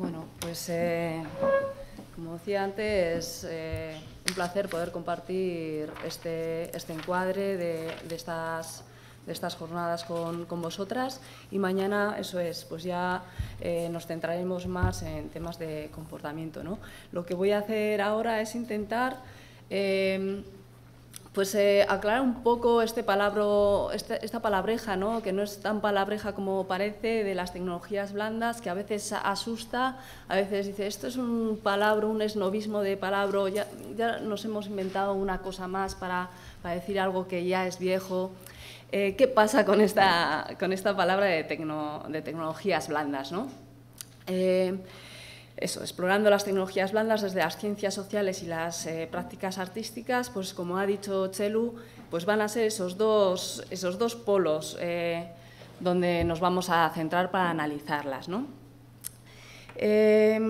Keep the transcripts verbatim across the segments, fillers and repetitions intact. Bueno, pues eh, como decía antes, eh, un placer poder compartir este, este encuadre de, de, estas, de estas jornadas con, con vosotras. Y mañana, eso es, pues ya eh, nos centraremos más en temas de comportamiento, ¿no? Lo que voy a hacer ahora es intentar eh, pues eh, aclarar un poco este palabro, esta, esta palabreja, ¿no? Que no es tan palabreja como parece, de las tecnologías blandas, que a veces asusta, a veces dice, esto es un palabra, un esnovismo de palabra, ya, ya nos hemos inventado una cosa más para, para decir algo que ya es viejo. Eh, ¿Qué pasa con esta, con esta palabra de, tecno, de tecnologías blandas, ¿no? Eh, Eso, explorando las tecnologías blandas desde las ciencias sociales y las eh, prácticas artísticas, pues como ha dicho Chelu, pues van a ser esos dos, esos dos polos eh, donde nos vamos a centrar para analizarlas, ¿no? Eh,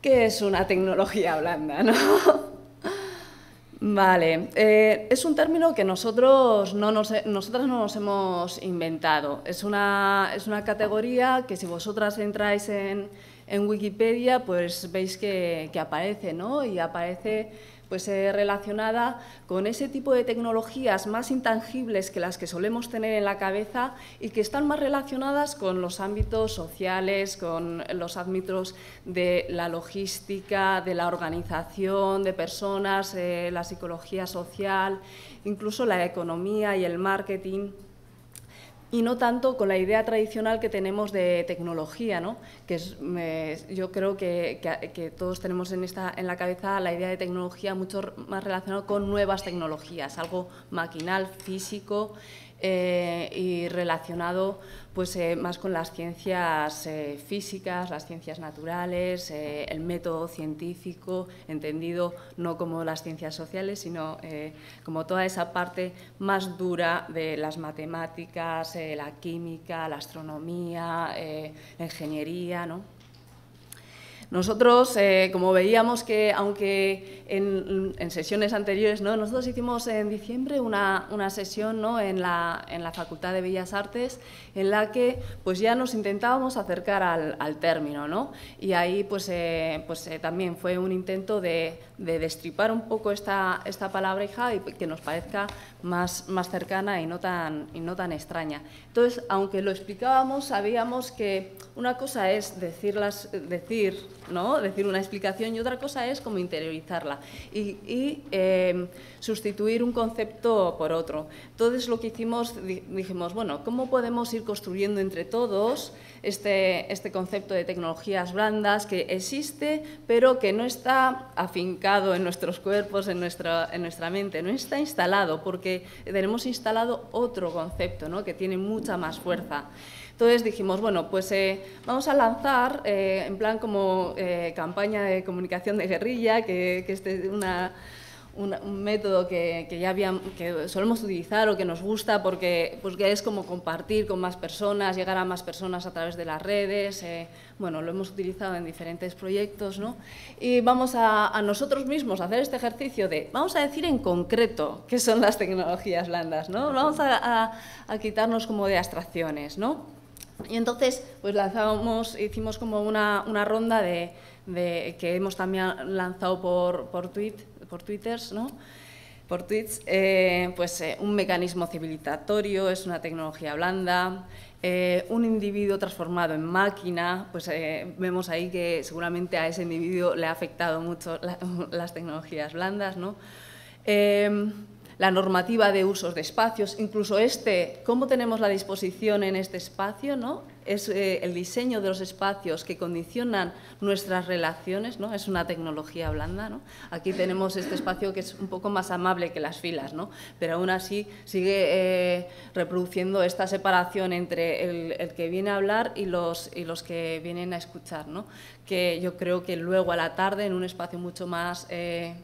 ¿Qué es una tecnología blanda, no? Vale, eh, es un término que nosotros no nos, nosotras no nos hemos inventado. Es una, es una categoría que si vosotras entráis en, en Wikipedia, pues veis que, que aparece, ¿no? Y aparece pues, eh, relacionada con ese tipo de tecnologías más intangibles que las que solemos tener en la cabeza y que están más relacionadas con los ámbitos sociales, con los ámbitos de la logística, de la organización de personas, eh, la psicología social, incluso la economía y el marketing, y no tanto con la idea tradicional que tenemos de tecnología, ¿no? Que es, eh, yo creo que, que, que todos tenemos en, esta, en la cabeza la idea de tecnología mucho más relacionada con nuevas tecnologías, algo maquinal, físico eh, y relacionado pues, eh, más con las ciencias eh, físicas, las ciencias naturales, eh, el método científico, entendido no como las ciencias sociales, sino eh, como toda esa parte más dura de las matemáticas, la química, la astronomía, eh, la ingeniería, ¿no? Nosotros, eh, como veíamos que, aunque en, en sesiones anteriores, ¿no? Nosotros hicimos en diciembre una, una sesión, ¿no? en, la, en la Facultad de Bellas Artes, en la que pues, ya nos intentábamos acercar al, al término, ¿no? Y ahí pues, eh, pues, eh, también fue un intento de, de destripar un poco esta, esta palabreja y que nos parezca más, más cercana y no, tan, y no tan extraña. Entonces, aunque lo explicábamos, sabíamos que una cosa es decirlas, decir... ¿no? Decir una explicación y otra cosa es como interiorizarla y, y eh, sustituir un concepto por otro. Entonces lo que hicimos, dijimos, bueno, ¿cómo podemos ir construyendo entre todos este, este concepto de tecnologías blandas que existe pero que no está afincado en nuestros cuerpos, en nuestra, en nuestra mente, no está instalado porque tenemos instalado otro concepto, ¿no? Que tiene mucha más fuerza? Entonces dijimos, bueno, pues eh, vamos a lanzar, eh, en plan como eh, campaña de comunicación de guerrilla, que, que este es una, una, un método que, que ya había, que solemos utilizar o que nos gusta porque, pues, que es como compartir con más personas, llegar a más personas a través de las redes. Eh, bueno, lo hemos utilizado en diferentes proyectos, ¿no? Y vamos a, a nosotros mismos a hacer este ejercicio de, vamos a decir en concreto qué son las tecnologías blandas, ¿no? Vamos a, a, a quitarnos como de abstracciones, ¿no? Y entonces, pues lanzamos, hicimos como una, una ronda de, de, que hemos también lanzado por, por, tweet, por Twitters, ¿no? Por tweets, eh, pues eh, un mecanismo civilizatorio, es una tecnología blanda, eh, un individuo transformado en máquina, pues eh, vemos ahí que seguramente a ese individuo le ha afectado mucho la, las tecnologías blandas, ¿no? Eh, La normativa de usos de espacios, incluso este, cómo tenemos la disposición en este espacio, ¿no? Es eh, el diseño de los espacios que condicionan nuestras relaciones, ¿no? Es una tecnología blanda, ¿no? Aquí tenemos este espacio que es un poco más amable que las filas, ¿no? Pero aún así sigue eh, reproduciendo esta separación entre el, el que viene a hablar y los, y los que vienen a escuchar, ¿no? Que yo creo que luego a la tarde, en un espacio mucho más... Eh,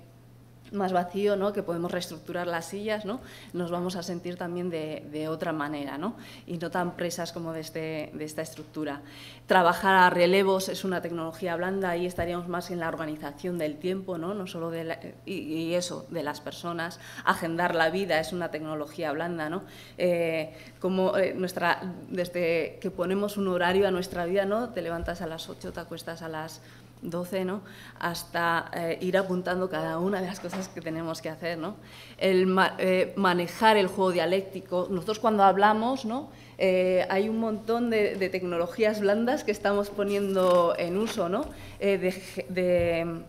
más vacío, ¿no?, que podemos reestructurar las sillas, ¿no?, nos vamos a sentir también de, de otra manera, ¿no?, y no tan presas como de, este, de esta estructura. Trabajar a relevos es una tecnología blanda, ahí estaríamos más en la organización del tiempo, no, no solo de la, y, y eso, de las personas. Agendar la vida es una tecnología blanda, ¿no? Eh, como eh, nuestra, desde que ponemos un horario a nuestra vida, ¿no?, te levantas a las ocho, te acuestas a las doce, ¿no?, hasta eh, ir apuntando cada una de las cosas que tenemos que hacer, ¿no? El ma eh, manejar el juego dialéctico. Nosotros cuando hablamos, ¿no?, eh, hay un montón de, de tecnologías blandas que estamos poniendo en uso, ¿no?, eh, de, de,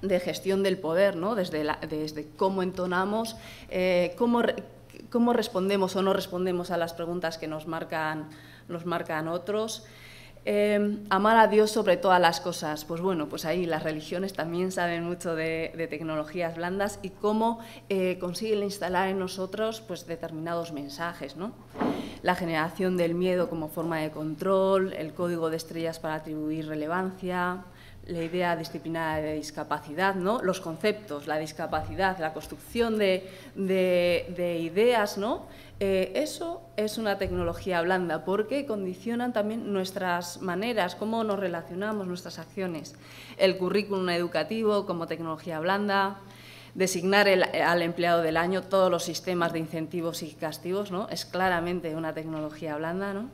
de gestión del poder, ¿no?, desde, la, desde cómo entonamos, eh, cómo, re cómo respondemos o no respondemos a las preguntas que nos marcan, nos marcan otros. Eh, amar a Dios sobre todas las cosas, pues bueno, pues ahí las religiones también saben mucho de, de tecnologías blandas y cómo eh, consiguen instalar en nosotros pues determinados mensajes, ¿no? La generación del miedo como forma de control, el código de estrellas para atribuir relevancia, la idea disciplinada de discapacidad, ¿no?, los conceptos, la discapacidad, la construcción de, de, de ideas, ¿no? Eh, eso es una tecnología blanda porque condicionan también nuestras maneras, cómo nos relacionamos, nuestras acciones. El currículum educativo como tecnología blanda, designar el, al empleado del año, todos los sistemas de incentivos y castigos, ¿no?, es claramente una tecnología blanda, ¿no?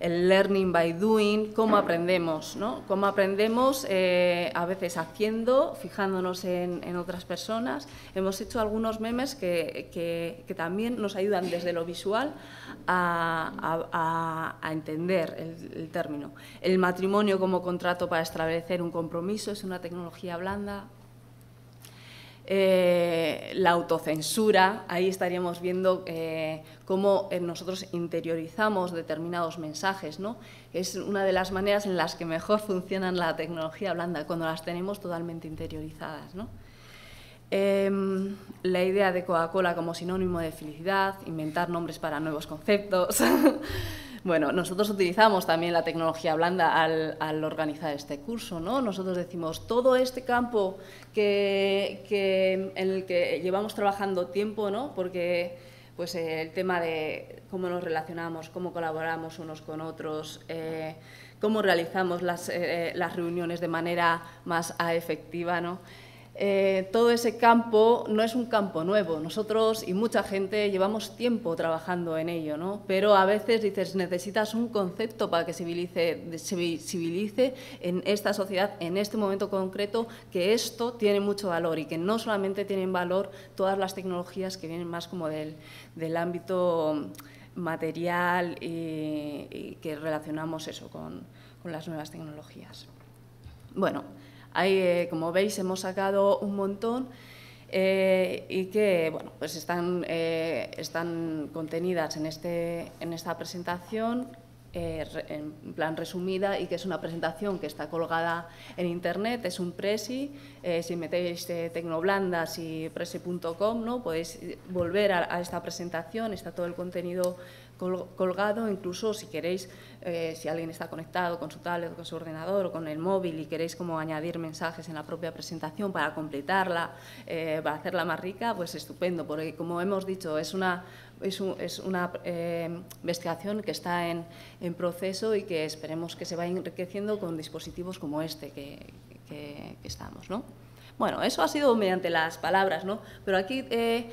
El learning by doing, cómo aprendemos, ¿no? Cómo aprendemos eh, a veces haciendo, fijándonos en, en otras personas. Hemos hecho algunos memes que, que, que también nos ayudan desde lo visual a, a, a entender el, el término. El matrimonio como contrato para establecer un compromiso es una tecnología blanda. Eh, la autocensura, ahí estaríamos viendo eh, cómo nosotros interiorizamos determinados mensajes, ¿no? Es una de las maneras en las que mejor funcionan la tecnología blanda, cuando las tenemos totalmente interiorizadas, ¿no? Eh, la idea de Coca-Cola como sinónimo de felicidad, inventar nombres para nuevos conceptos… Bueno, nosotros utilizamos también la tecnología blanda al, al organizar este curso, ¿no? Nosotros decimos, todo este campo que, que, en el que llevamos trabajando tiempo, ¿no?, porque pues, eh, el tema de cómo nos relacionamos, cómo colaboramos unos con otros, eh, cómo realizamos las, eh, las reuniones de manera más efectiva, ¿no? Eh, todo ese campo no es un campo nuevo. Nosotros y mucha gente llevamos tiempo trabajando en ello, ¿no? Pero a veces dices, necesitas un concepto para que se visibilice, se visibilice en esta sociedad, en este momento concreto, que esto tiene mucho valor y que no solamente tienen valor todas las tecnologías que vienen más como del, del ámbito material y, y que relacionamos eso con, con las nuevas tecnologías. Bueno. Ahí, eh, como veis, hemos sacado un montón eh, y que bueno, pues están, eh, están contenidas en, este, en esta presentación, eh, en plan resumida, y que es una presentación que está colgada en Internet, es un Prezi. Eh, si metéis eh, tecnoblandas y prezi punto com, ¿no?, podéis volver a, a esta presentación, está todo el contenido colgado, incluso si queréis, eh, si alguien está conectado con su tablet, con su ordenador o con el móvil y queréis como añadir mensajes en la propia presentación para completarla, eh, para hacerla más rica, pues estupendo, porque como hemos dicho, es una, es un, es una eh, investigación que está en, en proceso y que esperemos que se vaya enriqueciendo con dispositivos como este que, que, que estamos, ¿no? Bueno, eso ha sido mediante las palabras, ¿no? Pero aquí… Eh,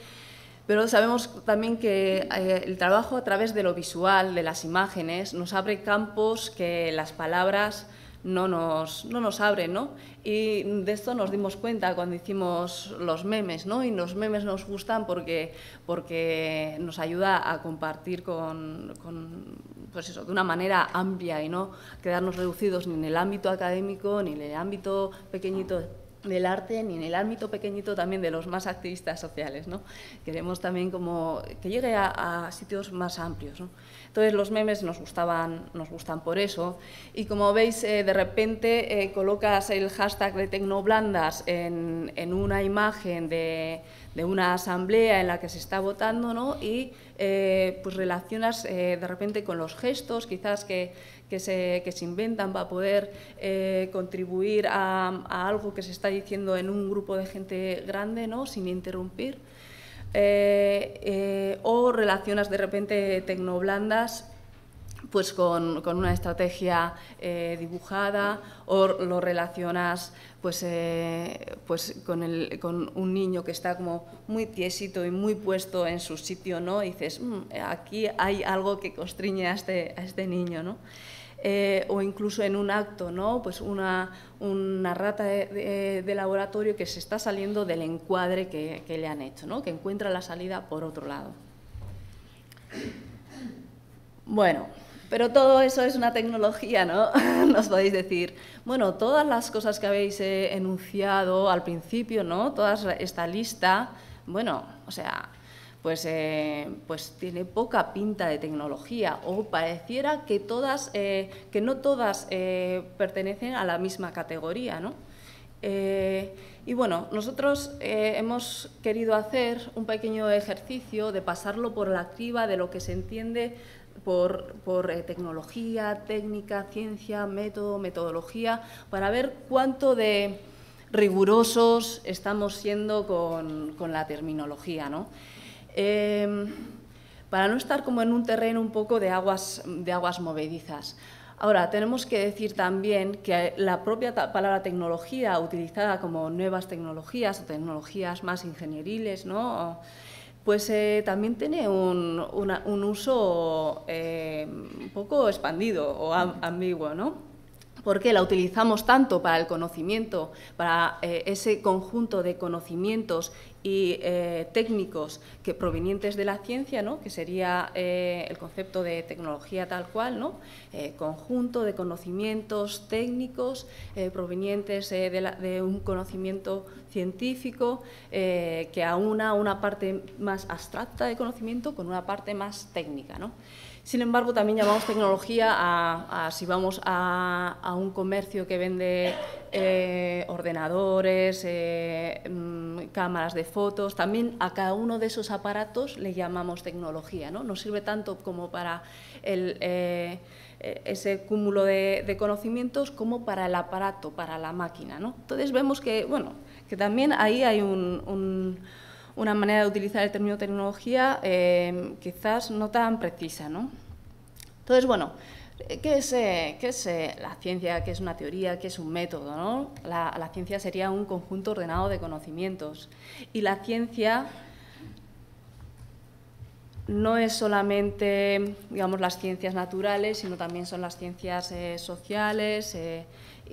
Pero sabemos también que eh, el trabajo a través de lo visual, de las imágenes, nos abre campos que las palabras no nos, no nos abren, ¿no? Y de esto nos dimos cuenta cuando hicimos los memes, ¿no? Y los memes nos gustan porque, porque nos ayuda a compartir con, con, pues eso, de una manera amplia y no quedarnos reducidos ni en el ámbito académico ni en el ámbito pequeñito del arte, ni en el ámbito pequeñito también de los más activistas sociales, ¿no? Queremos también como que llegue a, a sitios más amplios, ¿no? Entonces, los memes nos gustaban, nos gustan por eso. Y como veis, eh, de repente eh, colocas el hashtag de tecnoblandas en, en una imagen de… de una asamblea en la que se está votando, ¿no? Y eh, pues relacionas eh, de repente con los gestos quizás que, que, se, que se inventan para poder eh, contribuir a, a algo que se está diciendo en un grupo de gente grande, ¿no? Sin interrumpir. Eh, eh, o relacionas de repente tecnoblandas pues con, con una estrategia eh, dibujada, o lo relacionas pues, eh, pues con, el, con un niño que está como muy tiesito y muy puesto en su sitio, ¿no? Y dices, mmm, aquí hay algo que constriñe a este, a este niño, ¿no? Eh, o incluso en un acto, ¿no? Pues una, una rata de, de, de laboratorio que se está saliendo del encuadre que, que le han hecho, ¿no? Que encuentra la salida por otro lado. Bueno, pero todo eso es una tecnología, ¿no? Nos podéis decir, bueno, todas las cosas que habéis eh, enunciado al principio, ¿no? Toda esta lista, bueno, o sea… Pues, eh, pues tiene poca pinta de tecnología, o pareciera que, todas, eh, que no todas eh, pertenecen a la misma categoría, ¿no? Eh, y bueno, nosotros eh, hemos querido hacer un pequeño ejercicio de pasarlo por la criba de lo que se entiende por, por eh, tecnología, técnica, ciencia, método, metodología, para ver cuánto de rigurosos estamos siendo con, con la terminología, ¿no? Eh, para no estar como en un terreno un poco de aguas, de aguas movedizas. Ahora, tenemos que decir también que la propia palabra tecnología, utilizada como nuevas tecnologías o tecnologías más ingenieriles, ¿no? Pues eh, también tiene un, una, un uso eh, un poco expandido o ambiguo, ¿no? Porque la utilizamos tanto para el conocimiento, para eh, ese conjunto de conocimientos y eh, técnicos que provenientes de la ciencia, ¿no? Que sería eh, el concepto de tecnología tal cual, ¿no? Eh, conjunto de conocimientos técnicos eh, provenientes eh, de, la, de un conocimiento científico eh, que aúna una parte más abstracta de conocimiento con una parte más técnica, ¿no? Sin embargo, también llamamos tecnología a, a si vamos a, a un comercio que vende eh, ordenadores, eh, cámaras de fotos, también a cada uno de esos aparatos le llamamos tecnología, ¿no? Nos sirve tanto como para el, eh, ese cúmulo de, de conocimientos como para el aparato, para la máquina, ¿no? Entonces vemos que, bueno, que también ahí hay un… un una manera de utilizar el término tecnología eh, quizás no tan precisa, ¿no? Entonces, bueno, ¿qué es, eh, qué es eh, la ciencia? ¿Qué es una teoría? ¿Qué es un método, no? La, la ciencia sería un conjunto ordenado de conocimientos. Y la ciencia no es solamente, digamos, las ciencias naturales, sino también son las ciencias eh, sociales… Eh,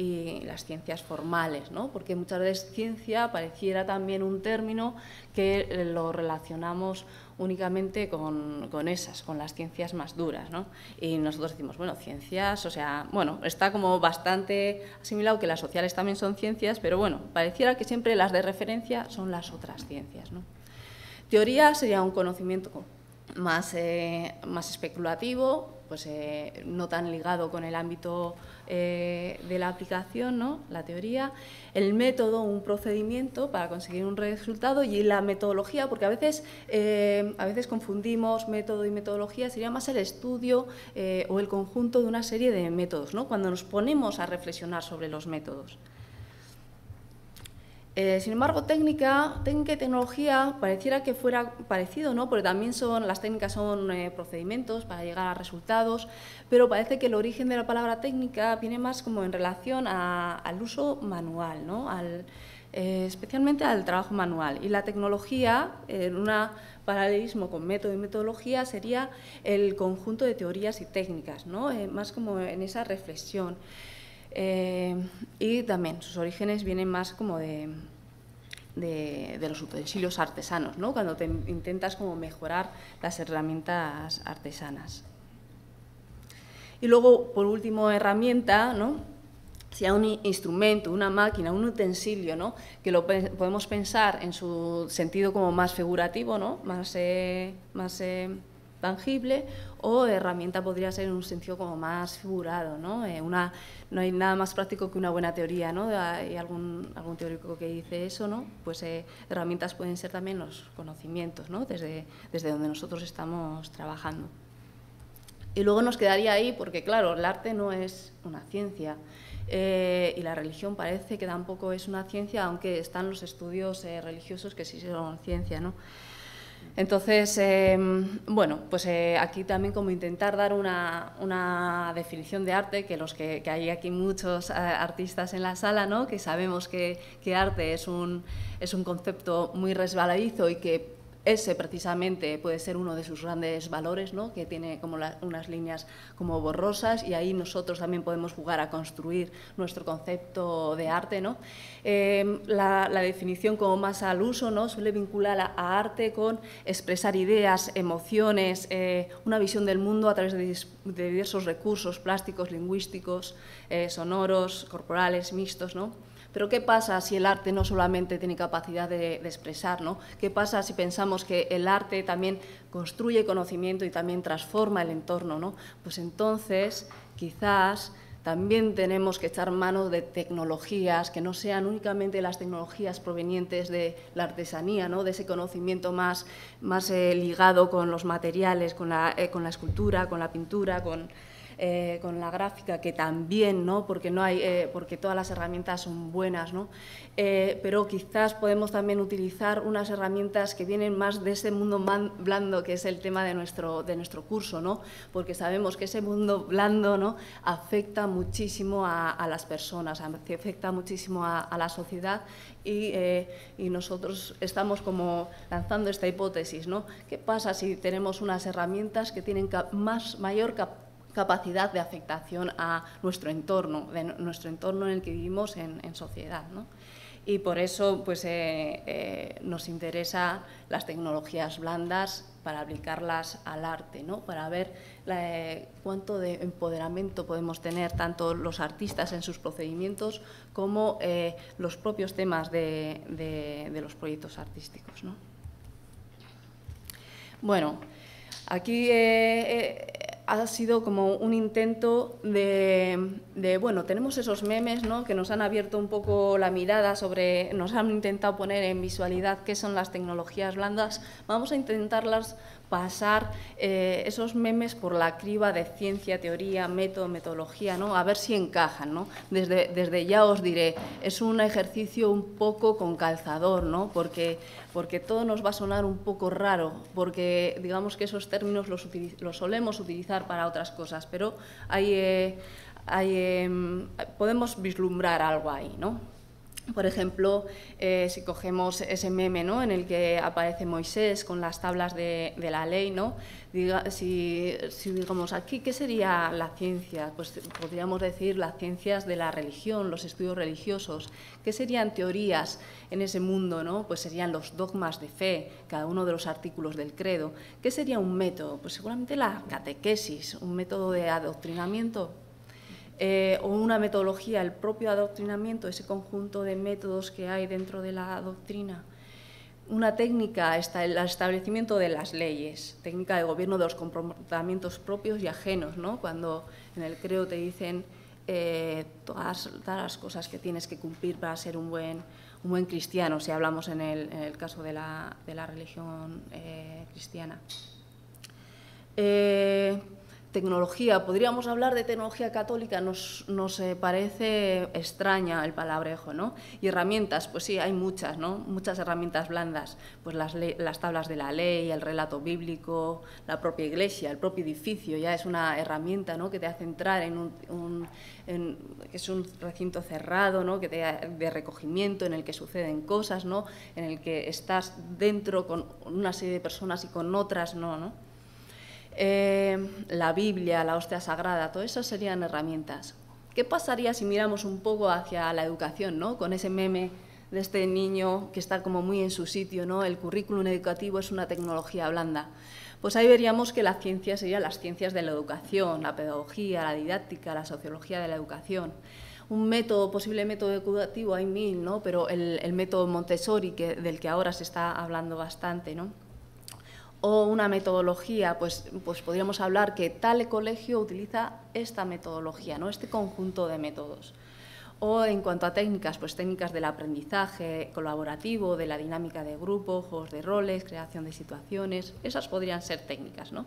y las ciencias formales, ¿no? Porque muchas veces ciencia pareciera también un término que lo relacionamos únicamente con, con esas, con las ciencias más duras, ¿no? Y nosotros decimos, bueno, ciencias, o sea, bueno, está como bastante asimilado que las sociales también son ciencias, pero bueno, pareciera que siempre las de referencia son las otras ciencias, ¿no? Teoría sería un conocimiento más, eh, más especulativo, pues eh, no tan ligado con el ámbito eh, de la aplicación, ¿no? La teoría, el método, un procedimiento para conseguir un resultado, y la metodología, porque a veces, eh, a veces confundimos método y metodología, sería más el estudio eh, o el conjunto de una serie de métodos, ¿no? Cuando nos ponemos a reflexionar sobre los métodos. Eh, sin embargo, técnica, técnica y tecnología pareciera que fuera parecido, ¿no? Porque también son, las técnicas son eh, procedimientos para llegar a resultados, pero parece que el origen de la palabra técnica viene más como en relación a, al uso manual, ¿no? Al, eh, especialmente al trabajo manual. Y la tecnología, en un paralelismo con método y metodología, sería el conjunto de teorías y técnicas, ¿no? Eh, más como en esa reflexión. Eh, y también sus orígenes vienen más como de, de, de los utensilios artesanos, ¿no? Cuando te intentas como mejorar las herramientas artesanas. Y luego, por último, herramienta, ¿no? Sea un instrumento, una máquina, un utensilio, ¿no? Que lo pe- podemos pensar en su sentido como más figurativo, ¿no? Más, eh, más eh, tangible, o herramienta podría ser en un sentido como más figurado, ¿no? Eh, una, no hay nada más práctico que una buena teoría, ¿no? Hay algún, algún teórico que dice eso, ¿no? Pues eh, herramientas pueden ser también los conocimientos, ¿no? Desde, desde donde nosotros estamos trabajando. Y luego nos quedaría ahí porque, claro, el arte no es una ciencia. Eh, y la religión parece que tampoco es una ciencia, aunque están los estudios eh, religiosos que sí son ciencia, ¿no? Entonces, eh, bueno, pues eh, aquí también como intentar dar una, una definición de arte, que los que, que hay aquí muchos eh, artistas en la sala, ¿no? Que sabemos que, que arte es un, es un concepto muy resbaladizo y que ese precisamente puede ser uno de sus grandes valores, ¿no? Que tiene como la, unas líneas como borrosas, y ahí nosotros también podemos jugar a construir nuestro concepto de arte, ¿no? Eh, la, la definición como más al uso, ¿no? Suele vincular a, a arte con expresar ideas, emociones, eh, una visión del mundo a través de, dis, de diversos recursos plásticos, lingüísticos, eh, sonoros, corporales, mixtos, ¿no? Pero ¿qué pasa si el arte no solamente tiene capacidad de, de expresar, ¿no? ¿Qué pasa si pensamos que el arte también construye conocimiento y también transforma el entorno, ¿no? Pues entonces, quizás también tenemos que echar mano de tecnologías que no sean únicamente las tecnologías provenientes de la artesanía, ¿no? De ese conocimiento más, más eh, ligado con los materiales, con la, eh, con la escultura, con la pintura, con… Eh, con la gráfica, que también, ¿no? Porque, no hay, eh, porque todas las herramientas son buenas, ¿no? Eh, pero quizás podemos también utilizar unas herramientas que vienen más de ese mundo blando, que es el tema de nuestro, de nuestro curso, ¿no? Porque sabemos que ese mundo blando, ¿no? Afecta muchísimo a, a las personas, afecta muchísimo a, a la sociedad, y, eh, y nosotros estamos como lanzando esta hipótesis, ¿no? ¿Qué pasa si tenemos unas herramientas que tienen más, mayor capacidad capacidad de afectación a nuestro entorno, de nuestro entorno en el que vivimos en, en sociedad, ¿no? Y por eso pues, eh, eh, nos interesan las tecnologías blandas para aplicarlas al arte, ¿no? Para ver la, eh, cuánto de empoderamiento podemos tener tanto los artistas en sus procedimientos como eh, los propios temas de, de, de los proyectos artísticos, ¿no? Bueno, aquí… Eh, eh, ha sido como un intento de, de, bueno, tenemos esos memes, ¿no? Que nos han abierto un poco la mirada sobre, nos han intentado poner en visualidad qué son las tecnologías blandas. Vamos a intentarlas pasar eh, esos memes por la criba de ciencia, teoría, método, metodología, ¿no? A ver si encajan, ¿no? Desde, desde ya os diré, es un ejercicio un poco con calzador, ¿no? Porque, porque todo nos va a sonar un poco raro, porque digamos que esos términos los, los solemos utilizar para otras cosas, pero hay, eh, hay, eh, podemos vislumbrar algo ahí, ¿no? Por ejemplo, eh, si cogemos ese meme, ¿no? En el que aparece Moisés con las tablas de, de la ley, ¿no? Diga, si, si digamos aquí, ¿qué sería la ciencia? Pues podríamos decir las ciencias de la religión, los estudios religiosos. ¿Qué serían teorías en ese mundo, ¿no? Pues serían los dogmas de fe, cada uno de los artículos del credo. ¿Qué sería un método? Pues seguramente la catequesis, un método de adoctrinamiento. Eh, o una metodología, el propio adoctrinamiento, ese conjunto de métodos que hay dentro de la doctrina. Una técnica, el establecimiento de las leyes, técnica de gobierno de los comportamientos propios y ajenos, ¿no? Cuando en el credo te dicen eh, todas, todas las cosas que tienes que cumplir para ser un buen, un buen cristiano, si hablamos en el, en el caso de la, de la religión eh, cristiana. Eh, Tecnología, podríamos hablar de tecnología católica, nos, nos eh, parece extraña el palabrejo, ¿no? Y herramientas, pues sí, hay muchas, ¿no? Muchas herramientas blandas, pues las, las tablas de la ley, el relato bíblico, la propia iglesia, el propio edificio, ya es una herramienta, ¿no? Que te hace entrar en un, un en, es un recinto cerrado, ¿no? Que te, de recogimiento, en el que suceden cosas, ¿no? En el que estás dentro con una serie de personas y con otras no, ¿no? Eh, la Biblia, la hostia sagrada, todo eso serían herramientas. ¿Qué pasaría si miramos un poco hacia la educación, ¿no? Con ese meme de este niño que está como muy en su sitio, ¿no? El currículum educativo es una tecnología blanda. Pues ahí veríamos que la ciencia sería las ciencias de la educación, la pedagogía, la didáctica, la sociología de la educación. Un método, posible método educativo, hay mil, ¿no? Pero el, el método Montessori, que, del que ahora se está hablando bastante, ¿no? o una metodología, pues, pues podríamos hablar que tal colegio utiliza esta metodología, ¿no? Este conjunto de métodos. O en cuanto a técnicas, pues técnicas del aprendizaje colaborativo, de la dinámica de grupo, juegos de roles, creación de situaciones, esas podrían ser técnicas, ¿no?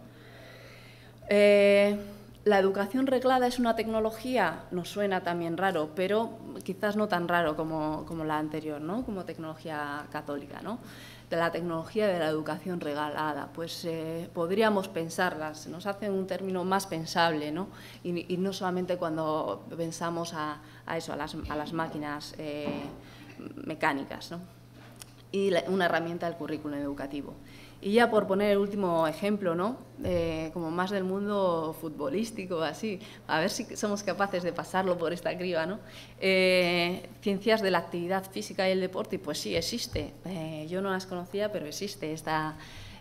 Eh, la educación reglada es una tecnología, nos suena también raro, pero quizás no tan raro como, como la anterior, ¿no? Como tecnología católica, ¿no? De la tecnología de la educación regalada, pues eh, podríamos pensarlas, nos hacen un término más pensable, ¿no? Y, y no solamente cuando pensamos a, a eso, a las, a las máquinas eh, mecánicas, ¿no? Y la, una herramienta del currículum educativo. Y ya por poner el último ejemplo, ¿no? Eh, como más del mundo futbolístico, así, a ver si somos capaces de pasarlo por esta criba, ¿no? Eh, ciencias de la actividad física y el deporte, pues sí, existe. Eh, yo no las conocía, pero existe esta,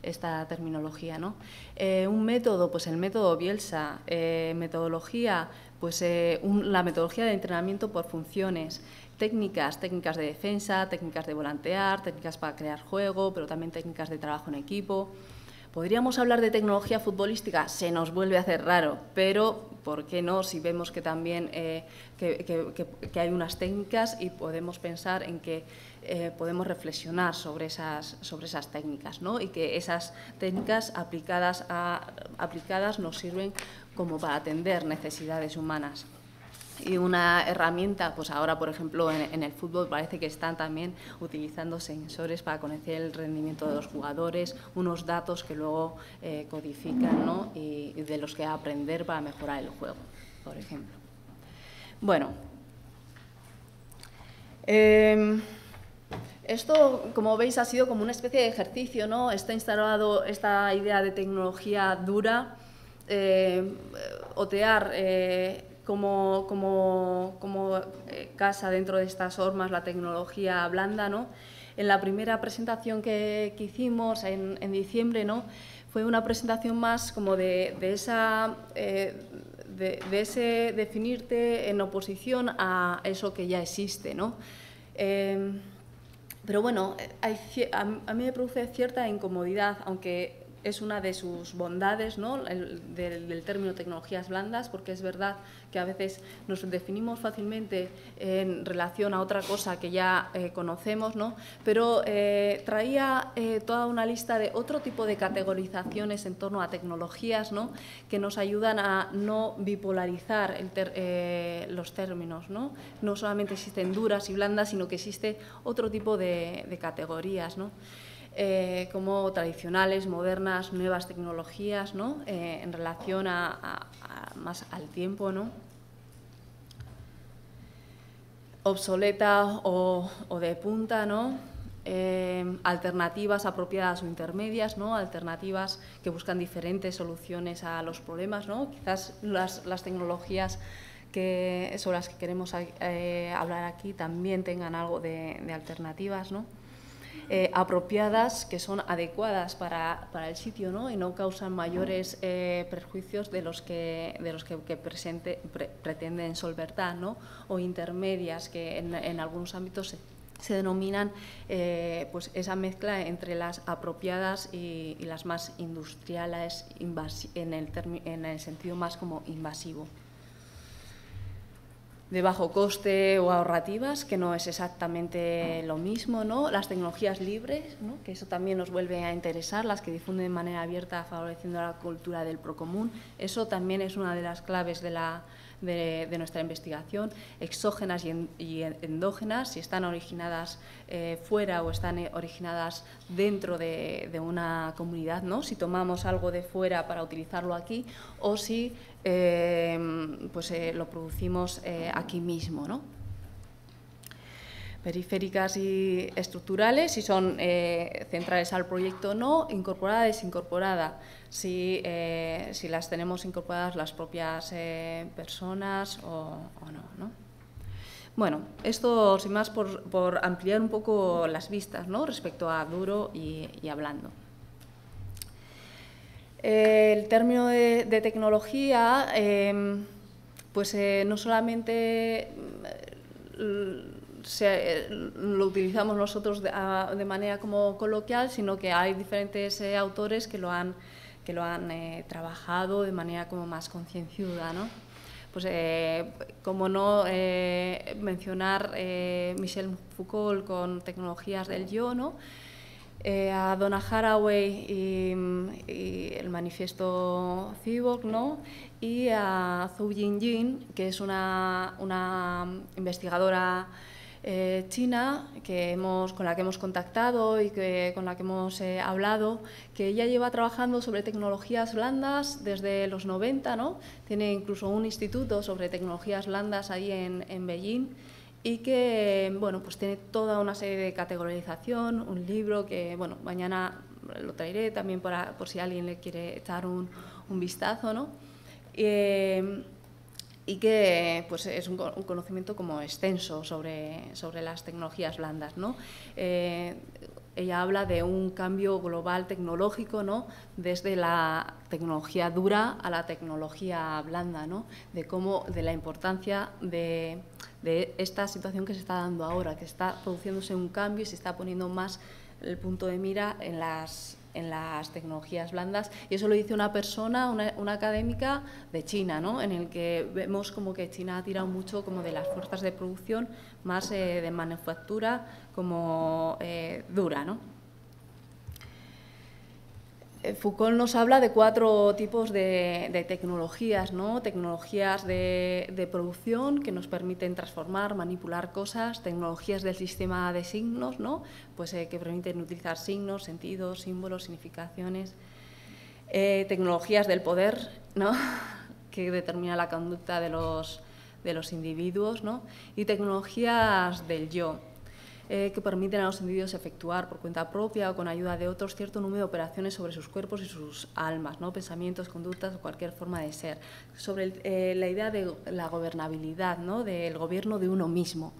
esta terminología, ¿no? Eh, un método, pues el método Bielsa, eh, metodología, pues eh, un, la metodología de entrenamiento por funciones. Técnicas, técnicas de defensa, técnicas de volantear, técnicas para crear juego, pero también técnicas de trabajo en equipo. ¿Podríamos hablar de tecnología futbolística? Se nos vuelve a hacer raro, pero ¿por qué no? Si vemos que también eh, que, que, que, que hay unas técnicas y podemos pensar en que eh, podemos reflexionar sobre esas, sobre esas técnicas, ¿no? Y que esas técnicas aplicadas, a, aplicadas nos sirven como para atender necesidades humanas. Y una herramienta, pues ahora, por ejemplo, en, en el fútbol parece que están también utilizando sensores para conocer el rendimiento de los jugadores, unos datos que luego eh, codifican, ¿no? Y, y de los que aprender para mejorar el juego, por ejemplo. Bueno, eh, esto, como veis, ha sido como una especie de ejercicio, ¿no? Está instalado esta idea de tecnología dura, eh, otear... Eh, Como, como, como eh, casa dentro de estas hormas la tecnología blanda, ¿no? En la primera presentación que, que hicimos en, en diciembre, ¿no? Fue una presentación más como de, de, esa, eh, de, de ese definirte en oposición a eso que ya existe, ¿no? Eh, pero bueno, hay, a mí me produce cierta incomodidad, aunque es una de sus bondades, ¿no? El, del, del término tecnologías blandas, porque es verdad que a veces nos definimos fácilmente en relación a otra cosa que ya eh, conocemos, ¿no? Pero eh, traía eh, toda una lista de otro tipo de categorizaciones en torno a tecnologías, ¿no? Que nos ayudan a no bipolarizar el ter, eh, los términos, ¿no? No solamente existen duras y blandas, sino que existe otro tipo de, de categorías, ¿no? Eh, como tradicionales, modernas, nuevas tecnologías, ¿no? Eh, en relación a, a, a más al tiempo, ¿no? Obsoleta o, o de punta, ¿no? Eh, alternativas apropiadas o intermedias, ¿no? Alternativas que buscan diferentes soluciones a los problemas, ¿no? Quizás las, las tecnologías que, sobre las que queremos eh, hablar aquí también tengan algo de, de alternativas, ¿no? Eh, apropiadas, que son adecuadas para, para el sitio, ¿no? Y no causan mayores eh, perjuicios de los que, de los que, que presente, pre, pretenden solventar, ¿no? O intermedias, que en, en algunos ámbitos se, se denominan eh, pues esa mezcla entre las apropiadas y, y las más industriales en el, en el sentido más como invasivo. De bajo coste o ahorrativas, que no es exactamente lo mismo, ¿no? Las tecnologías libres, ¿no? Que eso también nos vuelve a interesar, las que difunden de manera abierta favoreciendo la cultura del procomún. Eso también es una de las claves de, la, de, de nuestra investigación. Exógenas y, en, y endógenas, si están originadas eh, fuera o están originadas dentro de, de una comunidad, ¿no? Si tomamos algo de fuera para utilizarlo aquí o si Eh, pues eh, lo producimos eh, aquí mismo, ¿no? Periféricas y estructurales, si son eh, centrales al proyecto o no, incorporada, desincorporada, si, eh, si las tenemos incorporadas las propias eh, personas o, o no, ¿no? Bueno, esto sin más por, por ampliar un poco las vistas, ¿no? Respecto a duro y, y hablando. Eh, el término de, de tecnología, eh, pues eh, no solamente se, lo utilizamos nosotros de, a, de manera como coloquial, sino que hay diferentes eh, autores que lo han, que lo han eh, trabajado de manera como más concienciuda, ¿no? Pues, eh, como no eh, mencionar eh, Michel Foucault con Tecnologías del Yo, ¿no? Eh, a Donna Haraway y, y el Manifiesto Cyborg, ¿no? Y a Zhou Yin Yin, que es una, una investigadora eh, china que hemos, con la que hemos contactado y que, con la que hemos eh, hablado, que ella lleva trabajando sobre tecnologías blandas desde los noventa, ¿no? Tiene incluso un instituto sobre tecnologías blandas ahí en, en Beijing. Y que, bueno, pues tiene toda una serie de categorización, un libro que, bueno, mañana lo traeré también para, por si alguien le quiere echar un, un vistazo, ¿no? Eh, y que, pues, es un, un conocimiento como extenso sobre, sobre las tecnologías blandas, ¿no? Eh, ella habla de un cambio global tecnológico, ¿no? Desde la tecnología dura a la tecnología blanda, ¿no? De cómo, de la importancia de... de esta situación que se está dando ahora, que está produciéndose un cambio y se está poniendo más el punto de mira en las, en las tecnologías blandas. Y eso lo dice una persona, una, una académica de China, ¿no? En el que vemos como que China ha tirado mucho como de las fuerzas de producción, más eh, de manufactura como eh, dura, ¿no? Foucault nos habla de cuatro tipos de, de tecnologías, ¿no? Tecnologías de, de producción que nos permiten transformar, manipular cosas, tecnologías del sistema de signos, ¿no? Pues, eh, que permiten utilizar signos, sentidos, símbolos, significaciones, eh, tecnologías del poder, ¿no? Que determina la conducta de los, de los individuos, ¿no? Y tecnologías del yo, que permiten a los individuos efectuar por cuenta propia o con ayuda de otros cierto número de operaciones sobre sus cuerpos y sus almas, ¿no? Pensamientos, conductas o cualquier forma de ser. Sobre eh, la idea de la gobernabilidad, ¿no? Del gobierno de uno mismo.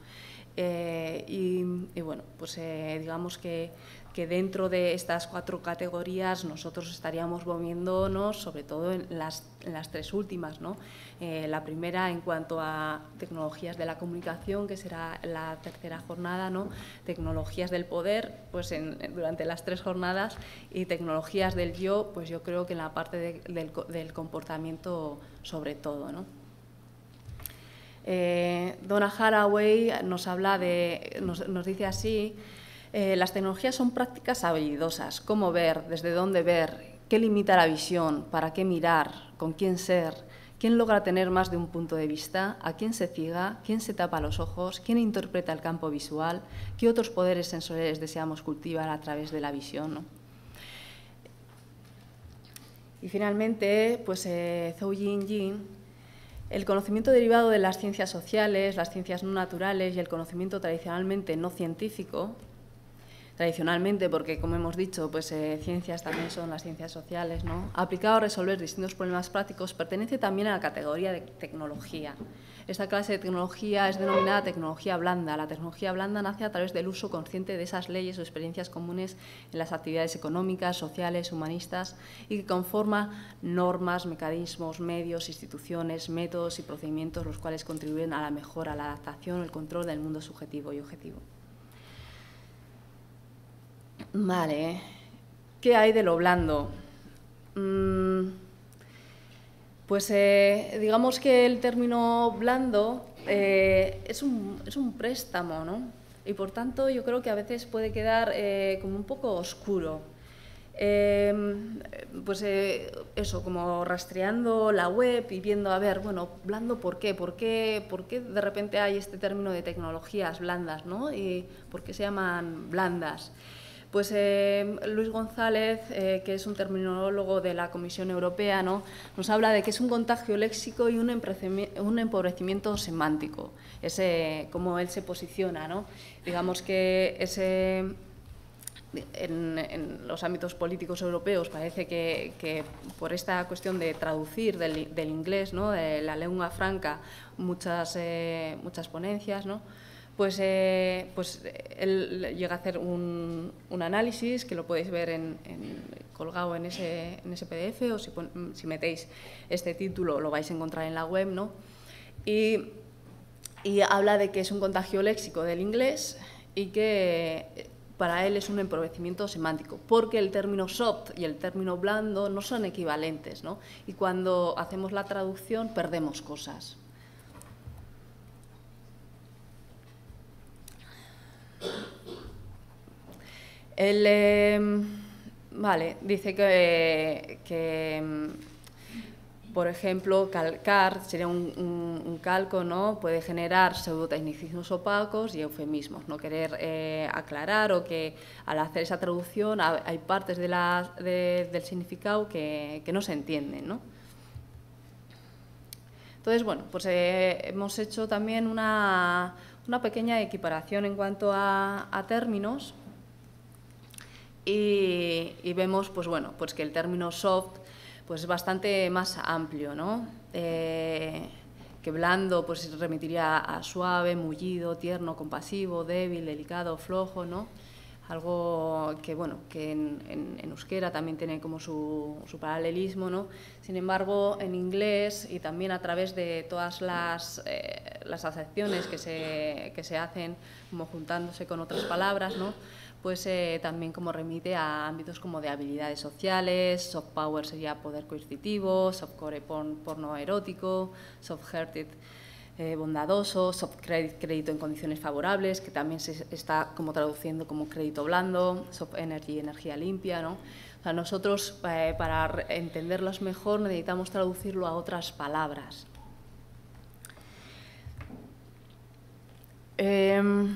Eh, y, y bueno, pues eh, digamos que, que dentro de estas cuatro categorías nosotros estaríamos moviéndonos sobre todo en las, en las tres últimas, ¿no? Eh, la primera en cuanto a tecnologías de la comunicación, que será la tercera jornada, ¿no? Tecnologías del poder, pues en, durante las tres jornadas, y tecnologías del yo, pues yo creo que en la parte de, del, del comportamiento sobre todo, ¿no? Eh, Donna Haraway nos habla de, nos, nos dice así, eh, las tecnologías son prácticas habilidosas, cómo ver, desde dónde ver, qué limita la visión, para qué mirar, con quién ser, quién logra tener más de un punto de vista, a quién se ciega, quién se tapa los ojos, quién interpreta el campo visual, qué otros poderes sensoriales deseamos cultivar a través de la visión, ¿no? Y finalmente, pues eh, Zhou Yin Yin. El conocimiento derivado de las ciencias sociales, las ciencias no naturales y el conocimiento tradicionalmente no científico, tradicionalmente porque, como hemos dicho, pues eh, ciencias también son las ciencias sociales, ¿no? Aplicado a resolver distintos problemas prácticos, pertenece también a la categoría de tecnología. Esta clase de tecnología es denominada tecnología blanda. La tecnología blanda nace a través del uso consciente de esas leyes o experiencias comunes en las actividades económicas, sociales, humanistas y que conforma normas, mecanismos, medios, instituciones, métodos y procedimientos los cuales contribuyen a la mejora, la adaptación o el control del mundo subjetivo y objetivo. Vale, ¿qué hay de lo blando? Mm. Pues eh, digamos que el término blando eh, es, un, es un préstamo, ¿no? Y por tanto yo creo que a veces puede quedar eh, como un poco oscuro. Eh, pues eh, eso, como rastreando la web y viendo, a ver, bueno, blando, ¿por qué? ¿Por qué, por qué de repente hay este término de tecnologías blandas, ¿no? ¿Y por qué se llaman blandas? Pues eh, Luis González, eh, que es un terminólogo de la Comisión Europea, ¿no? Nos habla de que es un contagio léxico y un empobrecimiento, un empobrecimiento semántico, ese, cómo él se posiciona, ¿no? Digamos que ese, en, en los ámbitos políticos europeos parece que, que por esta cuestión de traducir del, del inglés, ¿no? De la lengua franca, muchas, eh, muchas ponencias, ¿no? Pues, eh, pues él llega a hacer un, un análisis, que lo podéis ver en, en, colgado en ese, en ese P D F, o si, pon, si metéis este título lo vais a encontrar en la web, ¿no? Y y habla de que es un contagio léxico del inglés y que para él es un empobrecimiento semántico, porque el término soft y el término blando no son equivalentes, ¿no? Y cuando hacemos la traducción perdemos cosas. El, eh, vale, dice que, que, por ejemplo, calcar sería un, un, un calco, ¿no? Puede generar pseudotecnicismos opacos y eufemismos, no querer eh, aclarar, o que al hacer esa traducción hay partes de la, de, del significado que, que no se entienden, ¿no? Entonces, bueno, pues eh, hemos hecho también una, una pequeña equiparación en cuanto a, a términos. Y, y vemos, pues bueno, pues que el término soft pues es bastante más amplio, ¿no? Eh, que blando pues remitiría a suave, mullido, tierno, compasivo, débil, delicado, flojo, ¿no? Algo que, bueno, que en, en, en euskera también tiene como su, su paralelismo, ¿no? Sin embargo, en inglés y también a través de todas las, eh, las acepciones que se, que se hacen como juntándose con otras palabras, ¿no? Pues eh, también como remite a ámbitos como de habilidades sociales, soft power sería poder coercitivo, soft core porn, porno erótico, soft hearted eh, bondadoso, soft credit crédito en condiciones favorables, que también se está como traduciendo como crédito blando, soft energy energía limpia, ¿no? O sea, nosotros eh, para entenderlos mejor necesitamos traducirlo a otras palabras. Eh,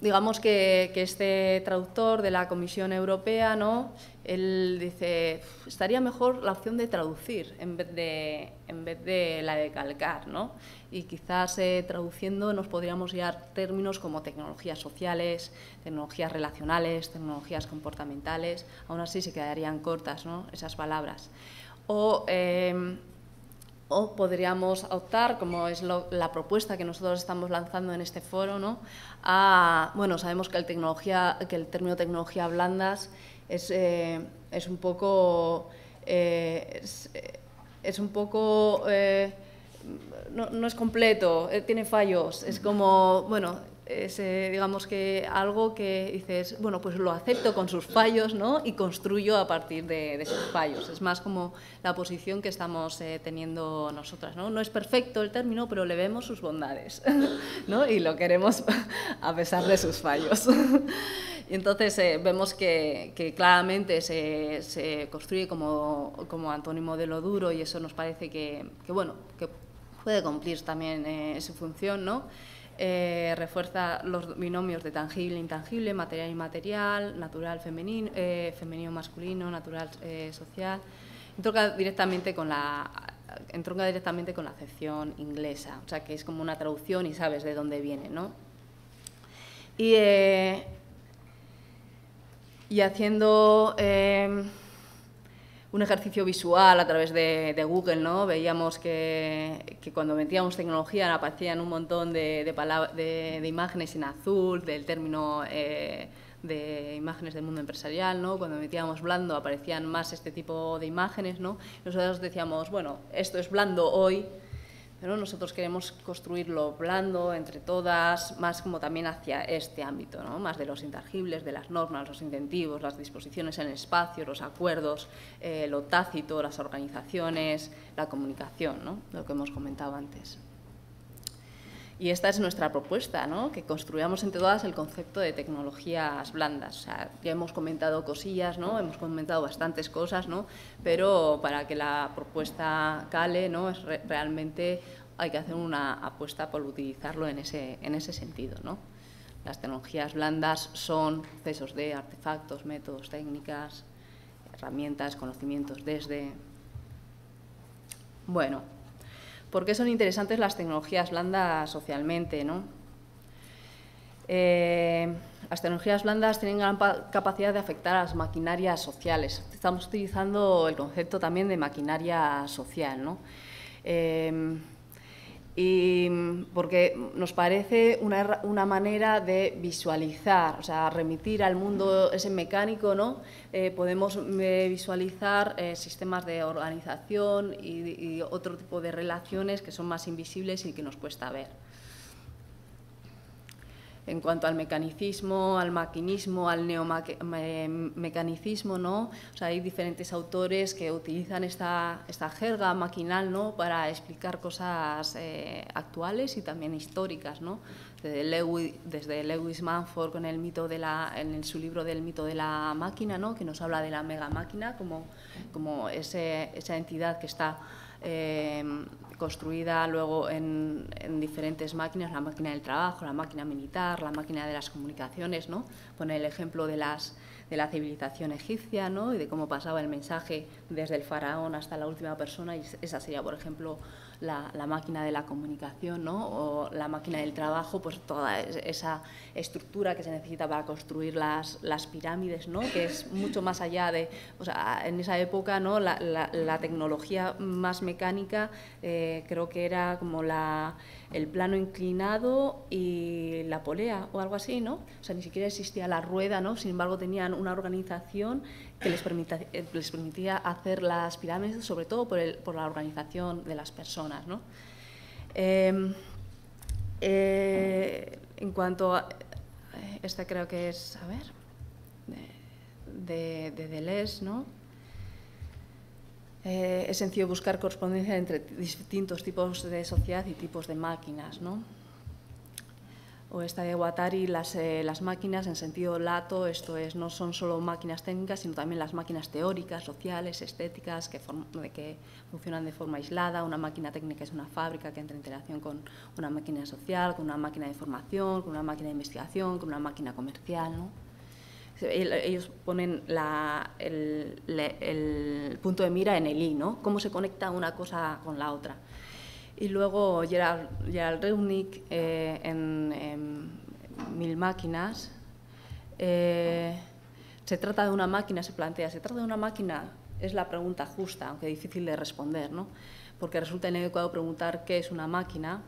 Digamos que, que este traductor de la Comisión Europea, ¿no? Él dice, estaría mejor la opción de traducir en vez de, en vez de la de calcar, ¿no? Y quizás eh, traduciendo nos podríamos guiar términos como tecnologías sociales, tecnologías relacionales, tecnologías comportamentales, aún así se quedarían cortas, ¿no? Esas palabras. O, eh, O podríamos optar, como es lo, la propuesta que nosotros estamos lanzando en este foro, ¿no? A, bueno, sabemos que el, tecnología, que el término tecnología blandas es, eh, es un poco, eh, es, es un poco eh, no, no es completo, eh, tiene fallos, es como, bueno, es, eh, digamos que algo que dices, bueno, pues lo acepto con sus fallos, ¿no? Y construyo a partir de, de sus fallos. Es más como la posición que estamos eh, teniendo nosotras, ¿no? No es perfecto el término, pero le vemos sus bondades, ¿no? Y lo queremos a pesar de sus fallos. Y entonces eh, vemos que, que claramente se, se construye como, como antónimo de lo duro, y eso nos parece que, que bueno, que puede cumplir también eh, su función, ¿no? Eh, refuerza los binomios de tangible e intangible, material inmaterial, natural femenino, eh, femenino masculino, natural eh, social. Entronca directamente con la entronca directamente con la acepción inglesa, o sea que es como una traducción y sabes de dónde viene, ¿no? Y, eh, y haciendo eh, un ejercicio visual a través de, de Google, ¿no? Veíamos que, que cuando metíamos tecnología aparecían un montón de, de, palabra, de, de imágenes en azul, del término eh, de imágenes del mundo empresarial, ¿no? Cuando metíamos blando aparecían más este tipo de imágenes, ¿no? Nosotros decíamos, bueno, esto es blando hoy, pero nosotros queremos construirlo blando entre todas, más como también hacia este ámbito, ¿no? Más de los intangibles, de las normas, los incentivos, las disposiciones en el espacio, los acuerdos, eh, lo tácito, las organizaciones, la comunicación, ¿no? Lo que hemos comentado antes. Y esta es nuestra propuesta, ¿no? Que construyamos entre todas el concepto de tecnologías blandas. O sea, ya hemos comentado cosillas, ¿no? Hemos comentado bastantes cosas, ¿no? Pero para que la propuesta cale, ¿no? Es re realmente hay que hacer una apuesta por utilizarlo en ese, en ese sentido, ¿no? Las tecnologías blandas son procesos de artefactos, métodos, técnicas, herramientas, conocimientos desde… Bueno… ¿Por qué son interesantes las tecnologías blandas socialmente, ¿no? Eh, las tecnologías blandas tienen gran capacidad de afectar a las maquinarias sociales. Estamos utilizando el concepto también de maquinaria social, ¿no? Eh, y porque nos parece una, una manera de visualizar, o sea, remitir al mundo ese mecánico, ¿no? Eh, podemos eh, visualizar eh, sistemas de organización y, y otro tipo de relaciones que son más invisibles y que nos cuesta ver. en cuanto al mecanicismo, al maquinismo, al neomecanicismo, ¿no? O sea, hay diferentes autores que utilizan esta, esta jerga maquinal, ¿no?, para explicar cosas eh, actuales y también históricas, ¿no? Desde Lewis, desde Lewis Manford con el mito de la, en su libro del mito de la máquina, ¿no?, que nos habla de la mega máquina como, como ese, esa entidad que está eh, construida luego en, en diferentes máquinas, la máquina del trabajo, la máquina militar, la máquina de las comunicaciones, ¿no? Pone el ejemplo de, las, de la civilización egipcia, ¿no?, y de cómo pasaba el mensaje desde el faraón hasta la última persona, y esa sería, por ejemplo, la, la máquina de la comunicación, ¿no?, o la máquina del trabajo, pues toda esa estructura que se necesita para construir las, las pirámides, ¿no?, que es mucho más allá de, o sea, en esa época, ¿no?, la, la, la tecnología más mecánica, eh, creo que era como la, el plano inclinado y la polea o algo así, ¿no? O sea, ni siquiera existía la rueda, ¿no? Sin embargo, tenían una organización que les permitía, les permitía hacer las pirámides, sobre todo por, el, por la organización de las personas, ¿no? Eh, eh, en cuanto a... Esta creo que es, a ver, de, de, de Deleuze, ¿no? Eh, es sencillo buscar correspondencia entre distintos tipos de sociedad y tipos de máquinas, ¿no? O esta de Guattari, las, eh, las máquinas en sentido lato, esto es, no son solo máquinas técnicas, sino también las máquinas teóricas, sociales, estéticas, que, que funcionan de forma aislada. Una máquina técnica es una fábrica que entra en interacción con una máquina social, con una máquina de formación, con una máquina de investigación, con una máquina comercial, ¿no? Ellos ponen la, el, el punto de mira en el I, ¿no? Cómo se conecta una cosa con la otra. Y luego Gerard, Gerard Reunic, eh, en, en Mil máquinas, eh, se trata de una máquina, se plantea, ¿se trata de una máquina? Es la pregunta justa, aunque difícil de responder, ¿no? Porque resulta inadecuado preguntar qué es una máquina,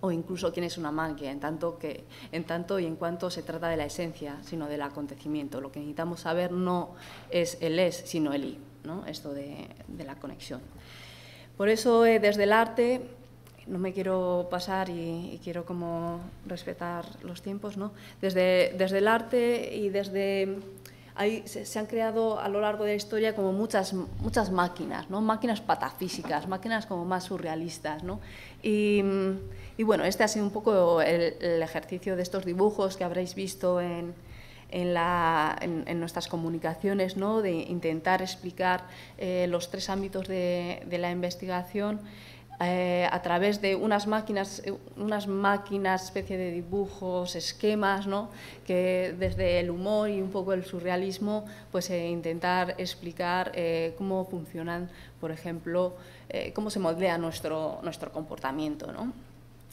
o incluso quién es una máquina, en tanto, que, en tanto y en cuanto se trata de la esencia, sino del acontecimiento. Lo que necesitamos saber no es el es, sino el y, ¿no? Esto de, de la conexión. Por eso, eh, desde el arte, no me quiero pasar y, y quiero como respetar los tiempos, ¿no? Desde, desde el arte y desde… Hay, se, se han creado a lo largo de la historia como muchas, muchas máquinas, ¿no? Máquinas patafísicas, máquinas como más surrealistas, ¿no? Y, y bueno, este ha sido un poco el, el ejercicio de estos dibujos que habréis visto en, en, la, en, en nuestras comunicaciones, ¿no? De intentar explicar eh, los tres ámbitos de, de la investigación eh, a través de unas máquinas, unas máquinas, especie de dibujos, esquemas, ¿no? Que desde el humor y un poco el surrealismo, pues eh, intentar explicar eh, cómo funcionan, por ejemplo, eh, cómo se moldea nuestro, nuestro comportamiento, ¿no?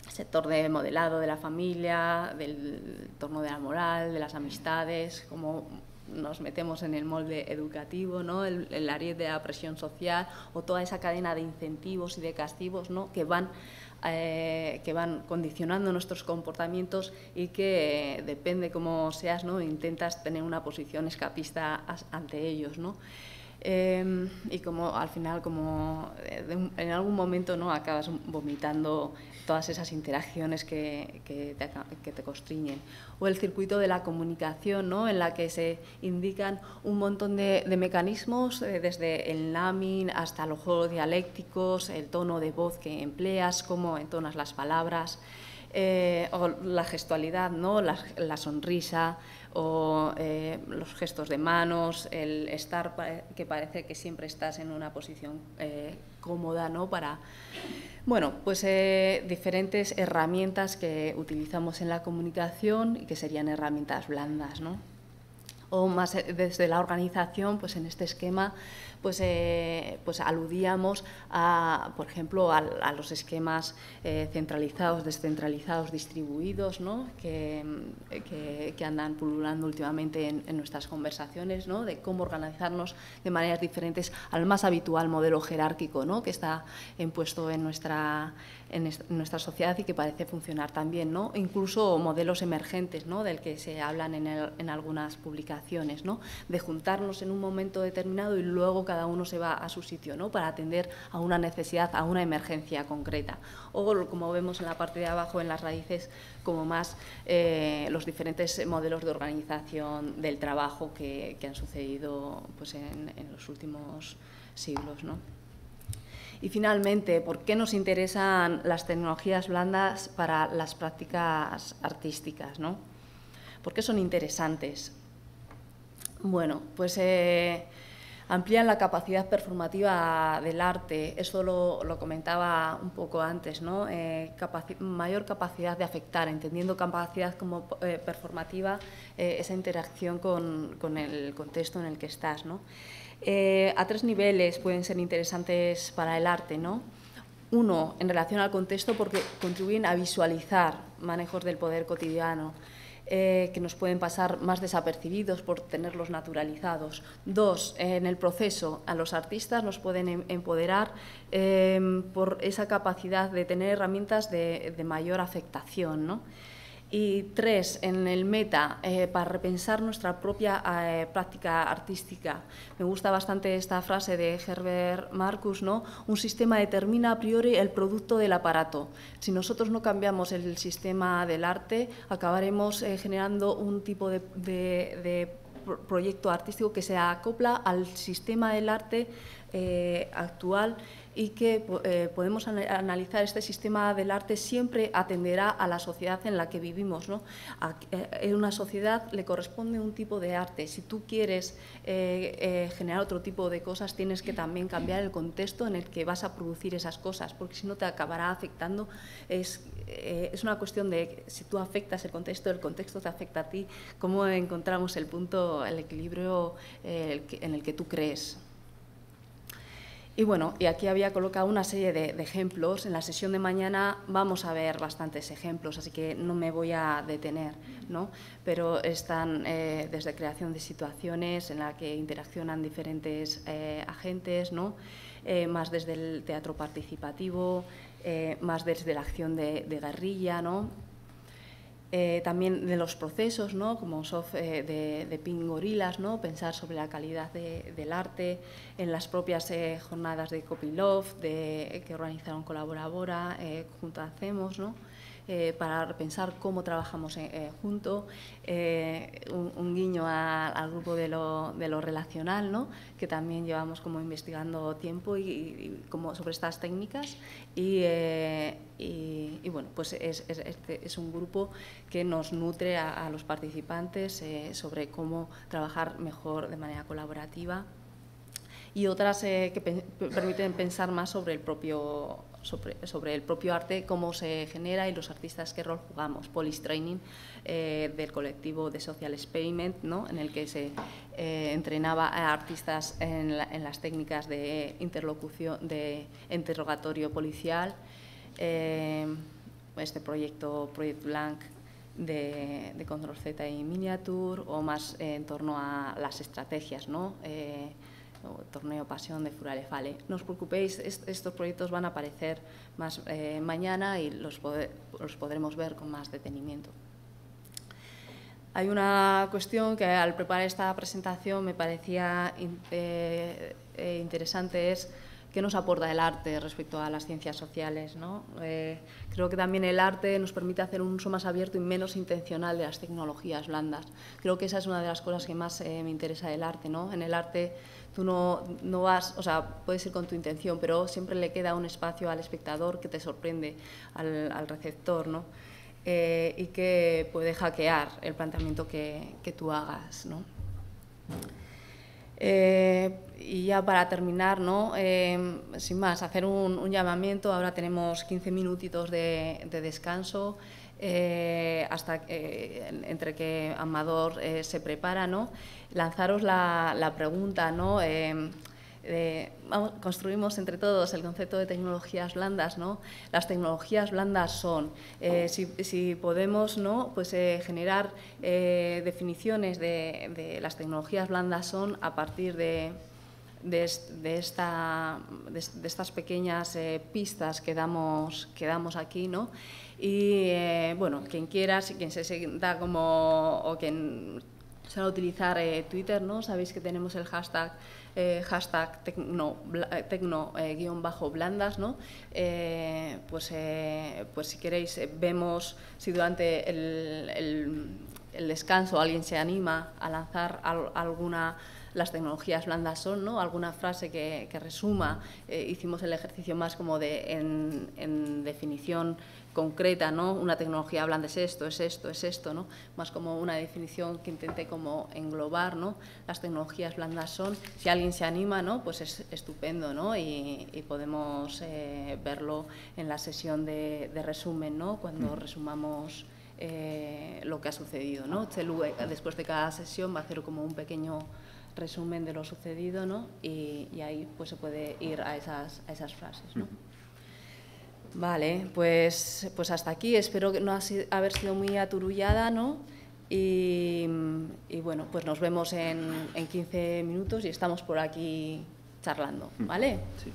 El sector de modelado de la familia, del entorno de la moral, de las amistades, cómo nos metemos en el molde educativo, ¿no? El, el ariete de la presión social o toda esa cadena de incentivos y de castigos, ¿no? Que van, eh, que van condicionando nuestros comportamientos y que eh, depende cómo seas, ¿no? Intentas tener una posición escapista ante ellos, ¿no? Eh, y como al final, como de, en algún momento, ¿no? Acabas vomitando todas esas interacciones que, que, te, que te constriñen. O el circuito de la comunicación, ¿no? En la que se indican un montón de, de mecanismos, eh, desde el naming hasta los juegos dialécticos, el tono de voz que empleas, cómo entonas las palabras, eh, o la gestualidad, ¿no? La, la sonrisa, o eh, los gestos de manos, el estar, que parece que siempre estás en una posición eh, cómoda, ¿no? Para, bueno, pues eh, diferentes herramientas que utilizamos en la comunicación y que serían herramientas blandas, ¿no? O más desde la organización, pues en este esquema, pues, eh, pues aludíamos, a, por ejemplo, a, a los esquemas eh, centralizados, descentralizados, distribuidos, ¿no? Que, que, que andan pululando últimamente en, en nuestras conversaciones, ¿no? De cómo organizarnos de maneras diferentes al más habitual modelo jerárquico, ¿no? Que está impuesto en nuestra, en, esta, en nuestra sociedad y que parece funcionar también, ¿no? Incluso modelos emergentes, ¿no? Del que se hablan en, el, en algunas publicaciones, ¿no? De juntarnos en un momento determinado y luego cada cada uno se va a su sitio, ¿no?, para atender a una necesidad, a una emergencia concreta. O, como vemos en la parte de abajo, en las raíces, como más eh, los diferentes modelos de organización del trabajo que, que han sucedido pues, en, en los últimos siglos, ¿no? Y finalmente, ¿por qué nos interesan las tecnologías blandas para las prácticas artísticas, ¿no? ¿Por qué son interesantes? Bueno, pues eh, amplían la capacidad performativa del arte, eso lo, lo comentaba un poco antes, ¿no? Eh, capaci- mayor capacidad de afectar, entendiendo capacidad como eh, performativa, eh, esa interacción con, con el contexto en el que estás, ¿no? Eh, a tres niveles pueden ser interesantes para el arte, ¿no? Uno, en relación al contexto, porque contribuyen a visualizar manejos del poder cotidiano, eh, que nos pueden pasar más desapercibidos por tenerlos naturalizados. Dos, eh, en el proceso, a los artistas nos pueden empoderar eh, por esa capacidad de tener herramientas de, de mayor afectación, ¿no? Y tres, en el meta, eh, para repensar nuestra propia eh, práctica artística. Me gusta bastante esta frase de Herbert Marcus, ¿no? Un sistema determina a priori el producto del aparato. Si nosotros no cambiamos el sistema del arte, acabaremos eh, generando un tipo de, de, de proyecto artístico que se acopla al sistema del arte eh, actual, y que eh, podemos analizar este sistema del arte siempre atenderá a la sociedad en la que vivimos, ¿no? A, en una sociedad le corresponde un tipo de arte. Si tú quieres eh, eh, generar otro tipo de cosas, tienes que también cambiar el contexto en el que vas a producir esas cosas, porque si no te acabará afectando. Es, eh, es una cuestión de si tú afectas el contexto, el contexto te afecta a ti, cómo encontramos el punto, el equilibrio eh, en el que tú crees. Y bueno, y aquí había colocado una serie de, de ejemplos. En la sesión de mañana vamos a ver bastantes ejemplos, así que no me voy a detener, ¿no? Pero están eh, desde creación de situaciones en la que interaccionan diferentes eh, agentes, ¿no? Eh, más desde el teatro participativo, eh, más desde la acción de, de guerrilla, ¿no? Eh, también de los procesos, ¿no? Como soft eh, de, de Pink Gorillas, ¿no? Pensar sobre la calidad de, del arte, en las propias eh, jornadas de Copy Love de, que organizaron Colabora Bora, eh, junto a Hacemos, ¿no? Eh, para pensar cómo trabajamos eh, juntos, eh, un, un guiño a, al grupo de lo, de lo relacional, ¿no? Que también llevamos como investigando tiempo y, y como sobre estas técnicas. Y, eh, y, y bueno, pues es, es, es un grupo que nos nutre a, a los participantes eh, sobre cómo trabajar mejor de manera colaborativa, y otras eh, que pe permiten pensar más sobre el propio, sobre, sobre el propio arte, cómo se genera y los artistas qué rol jugamos. Polish Training eh, del colectivo de Social Experiment, ¿no? En el que se eh, entrenaba a artistas en, la, en las técnicas de interlocución, de interrogatorio policial. Eh, este proyecto, Project Blank, de, de Control Z y Miniature, o más eh, en torno a las estrategias, ¿no? Eh, Torneo Pasión de Furales. Vale, no os preocupéis, est estos proyectos van a aparecer más eh, mañana y los, pod los podremos ver con más detenimiento. Hay una cuestión que al preparar esta presentación me parecía in eh, eh, interesante, es qué nos aporta el arte respecto a las ciencias sociales, ¿no? Eh, creo que también el arte nos permite hacer un uso más abierto y menos intencional de las tecnologías blandas. Creo que esa es una de las cosas que más eh, me interesa del arte, ¿no? En el arte tú no, no vas, o sea, puedes ir con tu intención, pero siempre le queda un espacio al espectador que te sorprende, al, al receptor, ¿no? Eh, y que puede hackear el planteamiento que, que tú hagas, ¿no? Eh, y ya para terminar, ¿no? Eh, sin más, hacer un, un llamamiento. Ahora tenemos quince minutitos de, de descanso. Eh, hasta eh, entre que Amador eh, se prepara, ¿no? Lanzaros la, la pregunta, ¿no? Eh, eh, vamos, construimos entre todos el concepto de tecnologías blandas, ¿no? Las tecnologías blandas son, eh, si, si podemos, ¿no? Pues eh, generar eh, definiciones de, de las tecnologías blandas son a partir de De, de, esta, de, de estas pequeñas eh, pistas que damos, que damos aquí, ¿no? Y, eh, bueno, quien quiera, quien se sienta como… o quien suele utilizar eh, Twitter, ¿no? Sabéis que tenemos el hashtag eh, hashtag tecno-blandas, ¿no? Eh, pues, eh, pues si queréis, vemos si durante el, el, el descanso alguien se anima a lanzar al, alguna... las tecnologías blandas son, ¿no? Alguna frase que, que resuma. Eh, hicimos el ejercicio más como de en, en definición concreta, ¿no? Una tecnología blanda es esto, es esto, es esto, ¿no? Más como una definición que intente como englobar, ¿no? Las tecnologías blandas son. Si alguien se anima, ¿no? Pues es estupendo, ¿no? Y, y podemos eh, verlo en la sesión de, de resumen, ¿no? Cuando resumamos eh, lo que ha sucedido, ¿no? Chelu, después de cada sesión, va a hacer como un pequeño resumen de lo sucedido, ¿no? Y, y ahí pues se puede ir a esas, a esas frases, ¿no? Vale, pues, pues hasta aquí. Espero que no ha sido, haber sido muy aturullada, ¿no? Y, y bueno, pues nos vemos en, en quince minutos y estamos por aquí charlando, ¿vale? Sí.